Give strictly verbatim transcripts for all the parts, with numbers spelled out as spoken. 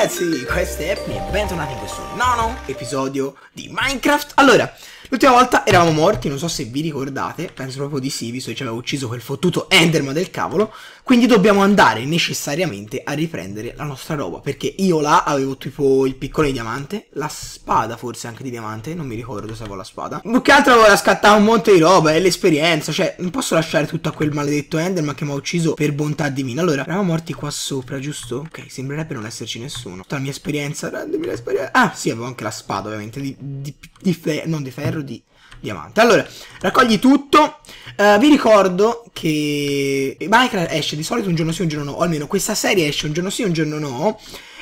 ragazzi, questo è Epmi e bentornati in questo nono episodio di Minecraft. Allora, l'ultima volta eravamo morti, non so se vi ricordate, penso proprio di sì, visto che ci aveva ucciso quel fottuto Enderman del cavolo. Quindi dobbiamo andare necessariamente a riprendere la nostra roba, perché io là avevo tipo il piccone di diamante, la spada forse anche di diamante, non mi ricordo se avevo la spada. Che altro avevo da scattare un monte di roba, è l'esperienza, cioè non posso lasciare tutto a quel maledetto Enderman che mi ha ucciso per bontà divina. Allora, eravamo morti qua sopra, giusto? Ok, sembrerebbe non esserci nessuno. Tutta la mia esperienza, rendimi l'esperienza. Ah, sì, avevo anche la spada ovviamente, di, di, di fe... non di ferro, di diamante. Allora, raccogli tutto. uh, Vi ricordo che Minecraft esce di solito un giorno sì un giorno no, o almeno questa serie esce un giorno sì un giorno no.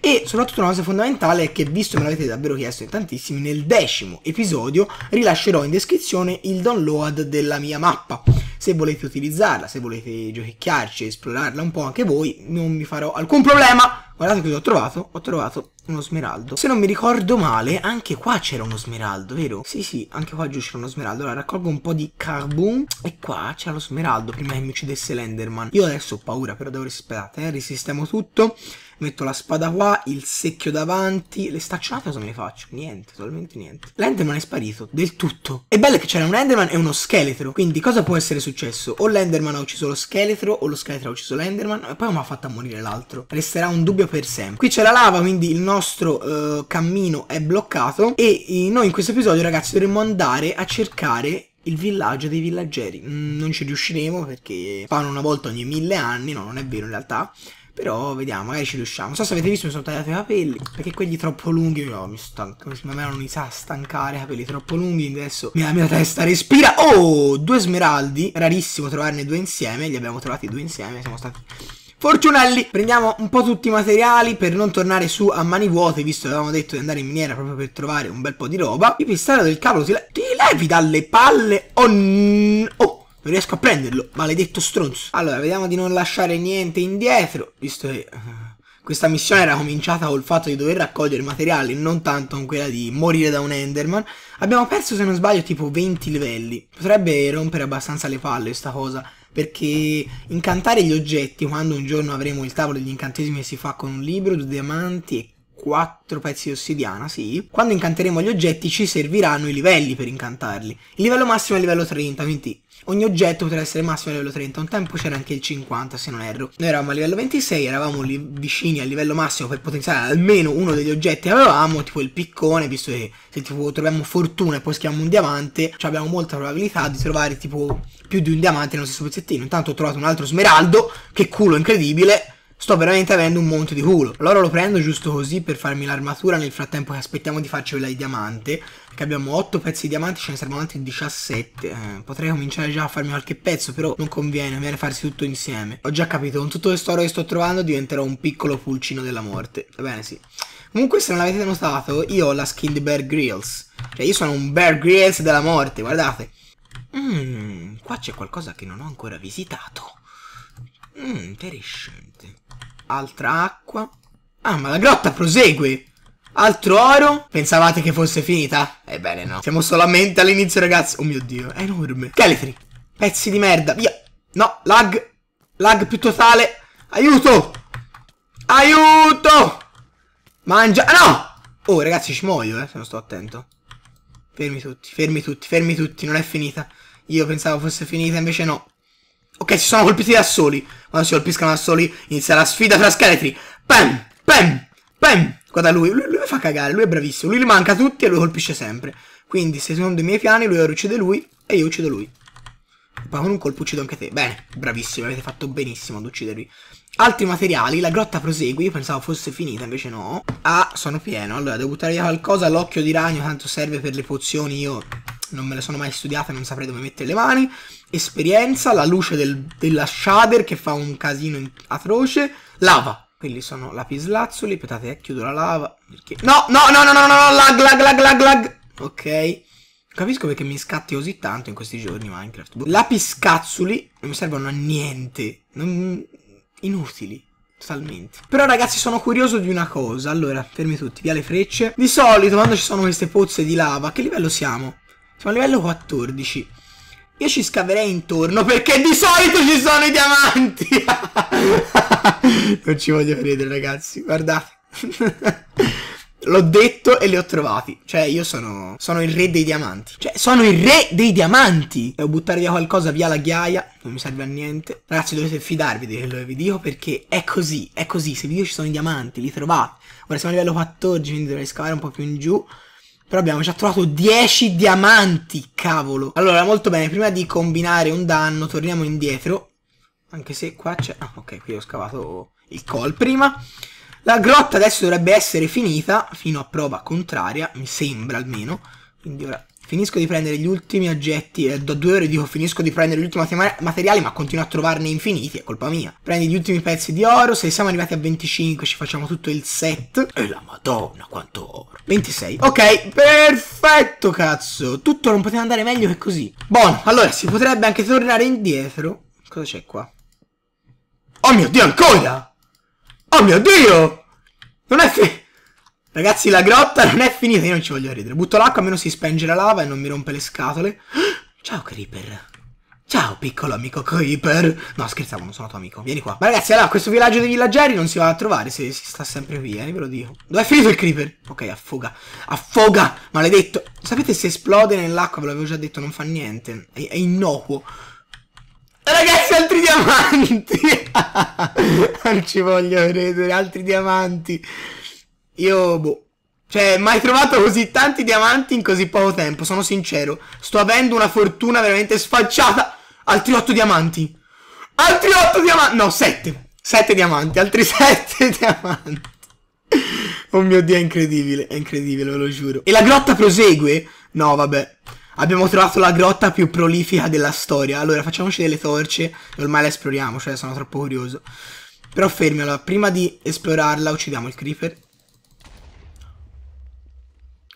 E soprattutto una cosa fondamentale è che, visto che me l'avete davvero chiesto in tantissimi, nel decimo episodio rilascerò in descrizione il download della mia mappa. Se volete utilizzarla, se volete giochicchiarci, esplorarla un po' anche voi, non mi farò alcun problema. Guardate cosa ho trovato, ho trovato uno smeraldo. Se non mi ricordo male, anche qua c'era uno smeraldo, vero? Sì, sì, anche qua giù c'era uno smeraldo. Allora, raccolgo un po' di carbon e qua c'è lo smeraldo prima che mi uccidesse l'Enderman. Io adesso ho paura, però devo rispettare, eh? Risistemo tutto. Metto la spada qua, il secchio davanti. Le staccionate cosa me ne faccio? Niente, totalmente niente. L'Enderman è sparito, del tutto. E' bello che c'era un Enderman e uno scheletro. Quindi cosa può essere successo? O l'Enderman ha ucciso lo scheletro, o lo scheletro ha ucciso l'Enderman, e poi mi ha fatto morire l'altro. Resterà un dubbio per sempre. Qui c'è la lava, quindi il nostro uh, cammino è bloccato. E noi in questo episodio, ragazzi, dovremmo andare a cercare il villaggio dei villaggeri. Mm, non ci riusciremo perché fanno una volta ogni mille anni. No, non è vero in realtà. Però vediamo, magari ci riusciamo. Non so se avete visto, mi sono tagliato i capelli, perché quelli troppo lunghi, no, mi stanco, ma me non mi sa stancare i capelli troppo lunghi. Adesso la mia testa respira. Oh, due smeraldi, rarissimo trovarne due insieme. Li abbiamo trovati due insieme, siamo stati fortunelli. Prendiamo un po' tutti i materiali per non tornare su a mani vuote, visto che avevamo detto di andare in miniera proprio per trovare un bel po' di roba. Il pistello del cavolo ti, le ti levi dalle palle. Oh, oh, non riesco a prenderlo, maledetto stronzo. Allora, vediamo di non lasciare niente indietro, visto che uh, questa missione era cominciata col fatto di dover raccogliere materiali, non tanto con quella di morire da un Enderman. Abbiamo perso, se non sbaglio, tipo venti livelli. Potrebbe rompere abbastanza le palle questa cosa, perché incantare gli oggetti, quando un giorno avremo il tavolo degli incantesimi che si fa con un libro, due diamanti e quattro pezzi di ossidiana, sì. Quando incanteremo gli oggetti ci serviranno i livelli per incantarli. Il livello massimo è il livello trenta, quindi ogni oggetto potrà essere massimo a livello trenta, un tempo c'era anche il cinquanta se non erro. Noi eravamo a livello ventisei, eravamo vicini al livello massimo per potenziare almeno uno degli oggetti che avevamo, tipo il piccone, visto che se tipo troviamo fortuna e poi schiamo un diamante, cioè abbiamo molta probabilità di trovare tipo più di un diamante nello stesso pezzettino. Intanto ho trovato un altro smeraldo, che culo incredibile. Sto veramente avendo un monte di culo. Allora lo prendo giusto così per farmi l'armatura nel frattempo che aspettiamo di farci quella di diamante, perché abbiamo otto pezzi di diamante, ce ne servono altri diciassette. eh, Potrei cominciare già a farmi qualche pezzo, però non conviene, conviene farsi tutto insieme. Ho già capito, con tutto questo oro che sto trovando diventerò un piccolo pulcino della morte. Va bene, sì. Comunque, se non l'avete notato, io ho la skin di Bear Grylls. Cioè io sono un Bear Grylls della morte, guardate. Mmm, qua c'è qualcosa che non ho ancora visitato. Mmm, interessante. Altra acqua. Ah, ma la grotta prosegue. Altro oro. Pensavate che fosse finita? Ebbene no, siamo solamente all'inizio, ragazzi. Oh mio Dio, è enorme. Scheletri, pezzi di merda, via. No, lag. Lag più totale. Aiuto. Aiuto. Mangia. Ah no. Oh ragazzi, ci muoio, eh, se non sto attento. Fermi tutti, fermi tutti, fermi tutti. Non è finita. Io pensavo fosse finita, invece no. Ok, si sono colpiti da soli. Quando si colpiscono da soli inizia la sfida tra scheletri. Pam, pam, pam. Guarda lui, lui, lui fa cagare, lui è bravissimo. Lui li manca tutti e lui colpisce sempre. Quindi se secondo i miei piani lui ora uccide lui e io uccido lui. Poi con un colpo uccido anche te. Bene, bravissimo, avete fatto benissimo ad uccidervi. Altri materiali, la grotta prosegue. Io pensavo fosse finita, invece no. Ah, sono pieno. Allora, devo buttare via qualcosa. L'occhio di ragno, tanto serve per le pozioni. Io non me le sono mai studiate, non saprei dove mettere le mani. Esperienza, la luce del, della shader che fa un casino atroce. Lava, quelli sono lapislazzuli. Aspettate, eh, chiudo la lava perché... No, no, no, no, no, no, lag, lag, lag, lag, lag. Ok, capisco perché mi scatti così tanto in questi giorni Minecraft. Lapiscazzuli, non mi servono a niente, non... inutili totalmente. Però ragazzi, sono curioso di una cosa. Allora, fermi tutti, via le frecce. Di solito quando ci sono queste pozze di lava, a che livello siamo? Siamo a livello quattordici. Io ci scaverei intorno perché di solito ci sono i diamanti. Non ci voglio credere, ragazzi. Guardate. L'ho detto e li ho trovati. Cioè io sono, sono il re dei diamanti. Cioè sono il re dei diamanti. Devo buttare via qualcosa, via la ghiaia. Non mi serve a niente. Ragazzi, dovete fidarvi di quello che vi dico, perché è così, è così. Se vi dico ci sono i diamanti, li trovate. Ora siamo a livello quattordici, quindi dovrei scavare un po' più in giù. Però abbiamo già trovato dieci diamanti, cavolo. Allora, molto bene, prima di combinare un danno torniamo indietro. Anche se qua c'è... Ah, ok, qui ho scavato il col prima. La grotta adesso dovrebbe essere finita, fino a prova contraria, mi sembra almeno. Quindi ora finisco di prendere gli ultimi oggetti, eh, da due ore dico finisco di prendere gli ultimi materiali, ma continuo a trovarne infiniti, è colpa mia. Prendi gli ultimi pezzi di oro, se siamo arrivati a venticinque ci facciamo tutto il set. E la madonna quanto oro. ventisei, ok, perfetto cazzo, tutto non poteva andare meglio che così. Buono, allora si potrebbe anche tornare indietro. Cosa c'è qua? Oh mio Dio, ancora! Oh mio Dio! Non è finita! Ragazzi, la grotta non è finita, io non ci voglio ridere. Butto l'acqua, almeno si spenge la lava e non mi rompe le scatole. Ciao Creeper. Ciao piccolo amico Creeper. No, scherzavo, non sono tuo amico. Vieni qua. Ma ragazzi, allora, questo villaggio dei villaggeri non si va a trovare se si sta sempre qui, eh, ve lo dico. Dov'è finito il Creeper? Ok, affoga. Affoga! Maledetto! Sapete, se esplode nell'acqua, ve l'avevo già detto, non fa niente. È, è innocuo. Ragazzi, altri diamanti. Non ci voglio credere, altri diamanti. Io, boh, cioè, mai trovato così tanti diamanti in così poco tempo, sono sincero. Sto avendo una fortuna veramente sfacciata. Altri otto diamanti. Altri otto diamanti. No, sette. Sette diamanti, altri sette diamanti. Oh mio Dio, è incredibile, è incredibile, ve lo giuro. E la grotta prosegue? No, vabbè. Abbiamo trovato la grotta più prolifica della storia. Allora, facciamoci delle torce e ormai la esploriamo, cioè sono troppo curioso. Però fermi, allora, prima di esplorarla uccidiamo il creeper.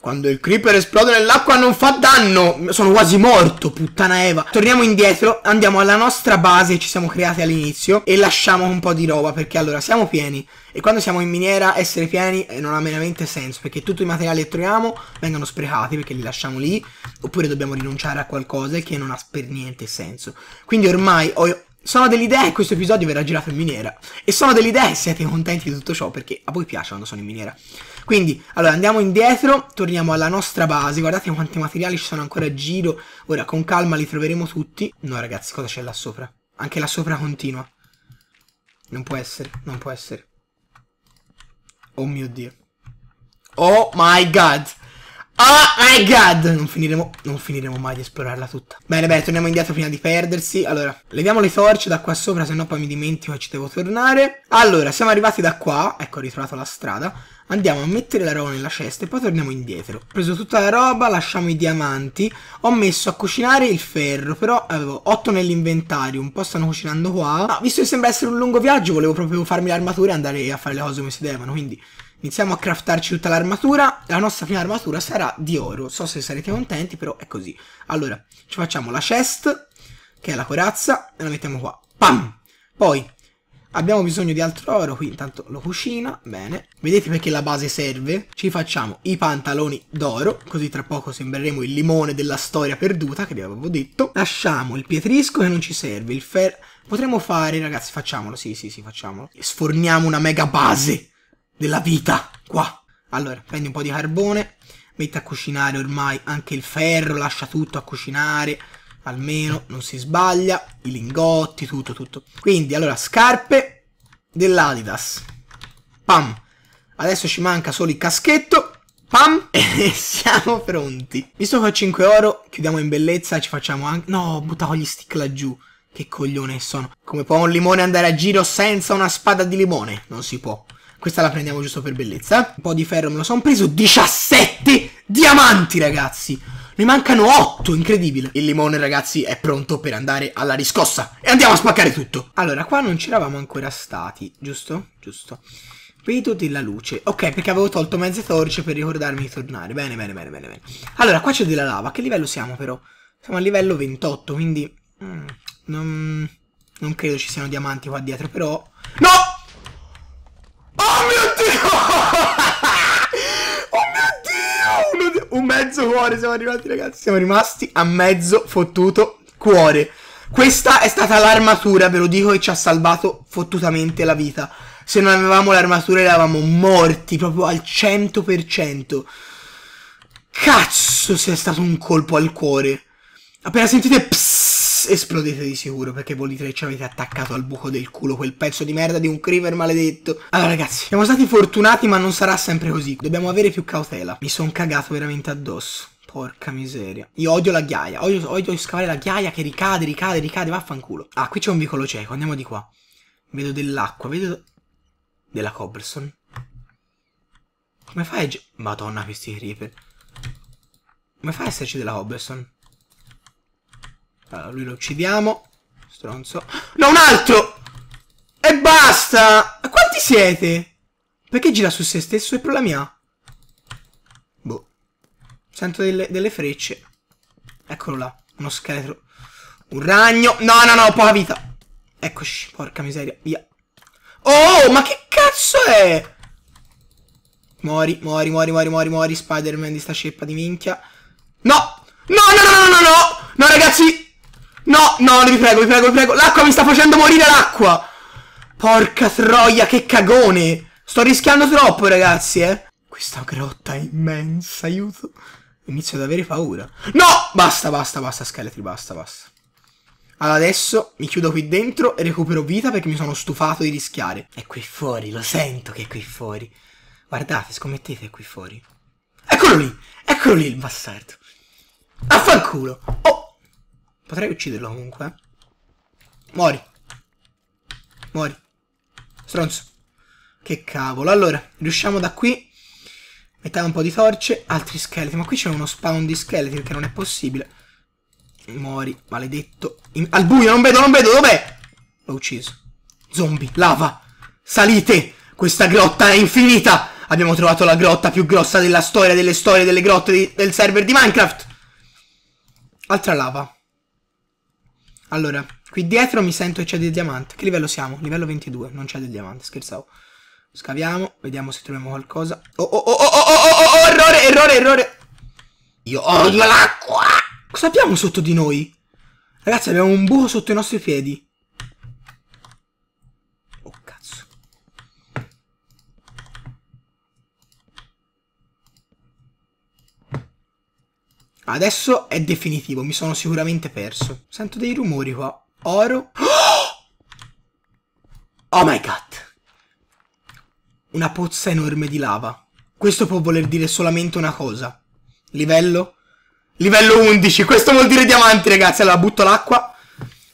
Quando il creeper esplode nell'acqua non fa danno. Sono quasi morto, puttana Eva. Torniamo indietro, andiamo alla nostra base che ci siamo creati all'inizio e lasciamo un po' di roba, perché allora siamo pieni. E quando siamo in miniera essere pieni eh, non ha veramente senso, perché tutti i materiali che troviamo vengono sprecati, perché li lasciamo lì, oppure dobbiamo rinunciare a qualcosa che non ha per niente senso. Quindi ormai ho... sono dell'idea che questo episodio verrà girato in miniera, e sono dell'idea che siete contenti di tutto ciò, perché a voi piace quando sono in miniera. Quindi, allora, andiamo indietro, torniamo alla nostra base. Guardate quanti materiali ci sono ancora a giro. Ora, con calma li troveremo tutti. No, ragazzi, cosa c'è là sopra? Anche là sopra continua. Non può essere, non può essere. Oh mio Dio. Oh my god. Oh my god! Non finiremo, non finiremo mai di esplorarla tutta. Bene, bene, torniamo indietro prima di perdersi. Allora, leviamo le torce da qua sopra, se no poi mi dimentico e ci devo tornare. Allora, siamo arrivati da qua. Ecco, ho ritrovato la strada. Andiamo a mettere la roba nella cesta e poi torniamo indietro. Ho preso tutta la roba, lasciamo i diamanti. Ho messo a cucinare il ferro, però avevo otto nell'inventario. Un po' stanno cucinando qua. Ma visto che sembra essere un lungo viaggio, volevo proprio farmi l'armatura e andare a fare le cose come si devono, quindi... iniziamo a craftarci tutta l'armatura. La nostra prima armatura sarà di oro. So se sarete contenti, però è così. Allora, ci facciamo la chest, che è la corazza, e la mettiamo qua. Pam! Poi, abbiamo bisogno di altro oro, qui intanto lo cucina. Bene. Vedete perché la base serve? Ci facciamo i pantaloni d'oro, così tra poco sembreremo il limone della storia perduta, che vi avevo detto. Lasciamo il pietrisco che non ci serve, il ferro... potremmo fare, ragazzi, facciamolo, sì, sì, sì, facciamolo. E sforniamo una mega base della vita, qua. Allora, prendi un po' di carbone, metti a cucinare ormai anche il ferro, lascia tutto a cucinare, almeno non si sbaglia, i lingotti, tutto, tutto. Quindi, allora, scarpe dell'Adidas. Pam! Adesso ci manca solo il caschetto. Pam! E siamo pronti. Visto che ho cinque oro, chiudiamo in bellezza e ci facciamo anche... no, buttavo gli stick laggiù. Che coglione sono. Come può un limone andare a giro senza una spada di limone? Non si può. Questa la prendiamo giusto per bellezza. Un po' di ferro me lo sono preso. diciassette diamanti, ragazzi. Ne mancano otto, incredibile. Il limone, ragazzi, è pronto per andare alla riscossa. E andiamo a spaccare tutto. Allora, qua non c'eravamo ancora stati, giusto? Giusto. Vedo della luce. Ok, perché avevo tolto mezze torce per ricordarmi di tornare. Bene, bene, bene, bene, bene. Allora, qua c'è della lava. A che livello siamo, però? Siamo a livello ventotto, quindi... Mm, non... non credo ci siano diamanti qua dietro, però... no! Oh mio Dio! Oh mio Dio! Un mezzo cuore siamo arrivati, ragazzi. Siamo rimasti a mezzo fottuto cuore. Questa è stata l'armatura, ve lo dico, che ci ha salvato fottutamente la vita. se non avevamo l'armatura eravamo morti proprio al cento per cento. Cazzo, se è stato un colpo al cuore. Appena sentite psss, esplodete di sicuro, perché voi tre ci avete attaccato al buco del culo quel pezzo di merda di un creeper maledetto. Allora ragazzi, siamo stati fortunati, ma non sarà sempre così. Dobbiamo avere più cautela. Mi sono cagato veramente addosso. Porca miseria. Io odio la ghiaia. Odio, odio scavare la ghiaia che ricade, ricade, ricade. Vaffanculo. Ah, qui c'è un vicolo cieco. Andiamo di qua. Vedo dell'acqua. Vedo... della cobblestone. Come fai a... Madonna, questi creeper. Come fai a esserci della cobblestone? Allora, lui lo uccidiamo. Stronzo. No, un altro! E basta! Quanti siete? Perché gira su se stesso e proclamia? Boh. Sento delle, delle frecce. Eccolo là, uno scheletro. Un ragno. No, no, no, poca vita. Eccoci, porca miseria, via. Oh, ma che cazzo è? Mori, mori, mori, mori, mori, mori. Spider-Man di sta ceppa di minchia. No, no, no, no, no, no, no. No, ragazzi. No, no, vi prego, vi prego, vi prego. L'acqua mi sta facendo morire, l'acqua. Porca troia, che cagone. Sto rischiando troppo, ragazzi, eh. Questa grotta è immensa, aiuto. Inizio ad avere paura. No! Basta, basta, basta, scheletri, basta, basta. Allora adesso mi chiudo qui dentro e recupero vita perché mi sono stufato di rischiare. È qui fuori, lo sento che è qui fuori. Guardate, scommettete, è qui fuori. Eccolo lì, eccolo lì il bastardo. Affanculo. Oh! Potrei ucciderlo comunque, eh. Muori. Muori. Stronzo. Che cavolo. Allora, riusciamo da qui. Mettiamo un po' di torce, altri scheletri. Ma qui c'è uno spawn di scheletri che non è possibile. Mori, maledetto. In... al buio, non vedo, non vedo, dov'è? L'ho ucciso. Zombie, lava, salite. Questa grotta è infinita. Abbiamo trovato la grotta più grossa della storia, delle storie, delle grotte di... del server di Minecraft. Altra lava. Allora, qui dietro mi sento che c'è del diamante. Che livello siamo? Livello ventidue, non c'è del diamante, scherzavo. Scaviamo, vediamo se troviamo qualcosa. Oh oh oh oh oh oh oh oh, errore, errore, errore. Io odio l'acqua. Cosa abbiamo sotto di noi? Ragazzi, abbiamo un buco sotto i nostri piedi. Oh cazzo. Adesso è definitivo, mi sono sicuramente perso. Sento dei rumori qua. Oro. Oh my god. Una pozza enorme di lava. Questo può voler dire solamente una cosa. Livello? Livello undici. Questo vuol dire diamanti, ragazzi. Allora butto l'acqua.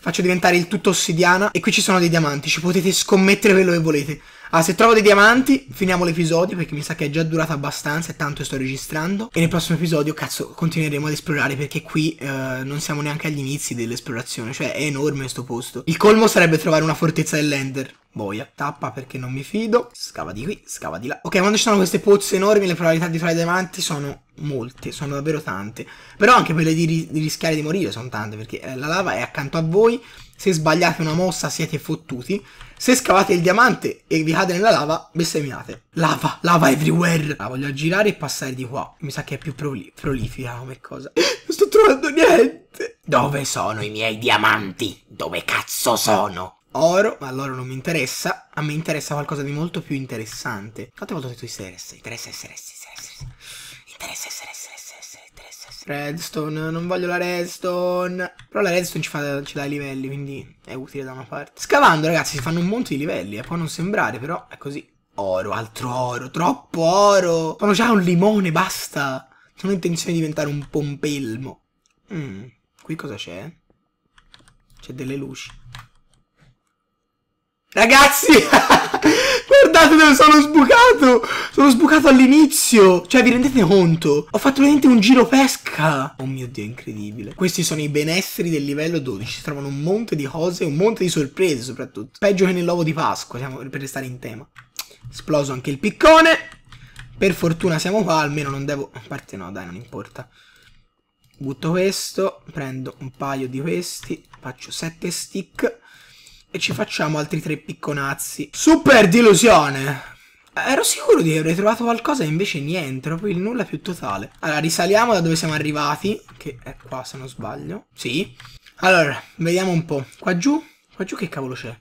Faccio diventare il tutto ossidiana. E qui ci sono dei diamanti. Ci potete scommettere quello che volete. Ah, se trovo dei diamanti, finiamo l'episodio, perché mi sa che è già durato abbastanza e tanto sto registrando. E nel prossimo episodio, cazzo, continueremo ad esplorare, perché qui eh, non siamo neanche agli inizi dell'esplorazione. Cioè, è enorme questo posto. Il colmo sarebbe trovare una fortezza dell'Ender. Boia, tappa perché non mi fido. Scava di qui, scava di là. Ok, quando ci sono queste pozze enormi le probabilità di trovare diamanti sono molte, sono davvero tante. Però anche quelle di, ri di rischiare di morire sono tante, perché eh, la lava è accanto a voi. Se sbagliate una mossa siete fottuti. Se scavate il diamante e vi cade nella lava, bestemmiate. Lava, lava everywhere. La voglio girare e passare di qua. Mi sa che è più proli prolifica come cosa. Non sto trovando niente. Dove sono i miei diamanti? Dove cazzo sono? Oro, ma l'oro non mi interessa. A me interessa qualcosa di molto più interessante. Quante volte ho detto interessa? Interessa essere, essere, essere. Interessa essere, essere, essere, interessa essere. Redstone, non voglio la redstone. Però la redstone ci, fa, ci dà i livelli, quindi è utile da una parte. Scavando, ragazzi, si fanno un monte di livelli. E eh, può non sembrare, però è così. Oro, altro oro, troppo oro. Sono già un limone, basta. Non ho intenzione di diventare un pompelmo. Mm, qui cosa c'è? C'è delle luci. Ragazzi, guardate dove sono sbucato. Sono sbucato all'inizio. Cioè, vi rendete conto? Ho fatto veramente un giro pesca. Oh mio Dio, è incredibile. Questi sono i benesseri del livello dodici. Si trovano un monte di cose, un monte di sorprese soprattutto. Peggio che nell'uovo di Pasqua, siamo, per restare in tema. Esploso anche il piccone. Per fortuna siamo qua, almeno non devo... A parte no, dai, non importa. Butto questo, prendo un paio di questi. Faccio sette stick. E ci facciamo altri tre picconazzi. Super delusione. Ero sicuro di aver trovato qualcosa e invece niente. Proprio il nulla più totale. Allora risaliamo da dove siamo arrivati, che è qua se non sbaglio. Sì. Allora vediamo un po'. Qua giù. Qua giù che cavolo c'è?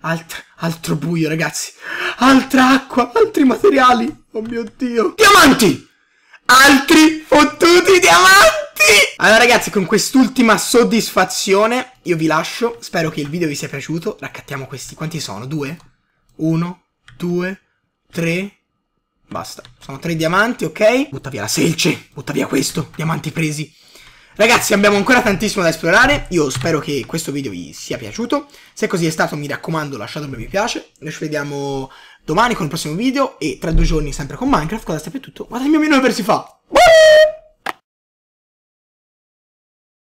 Alt- altro buio, ragazzi. Altra acqua, altri materiali. Oh mio Dio. Diamanti! Altri fottuti diamanti! Allora ragazzi, con quest'ultima soddisfazione io vi lascio. Spero che il video vi sia piaciuto. Raccattiamo questi. Quanti sono? Due? Uno, due, tre. Basta. Sono tre diamanti, ok? Butta via la selce. Butta via questo. Diamanti presi. Ragazzi, abbiamo ancora tantissimo da esplorare. Io spero che questo video vi sia piaciuto. Se così è stato, mi raccomando, lasciate un bel mi piace. Noi ci vediamo domani con il prossimo video. E tra due giorni sempre con Minecraft. Cosa sta per tutto? Guardate il mio menù per si fa.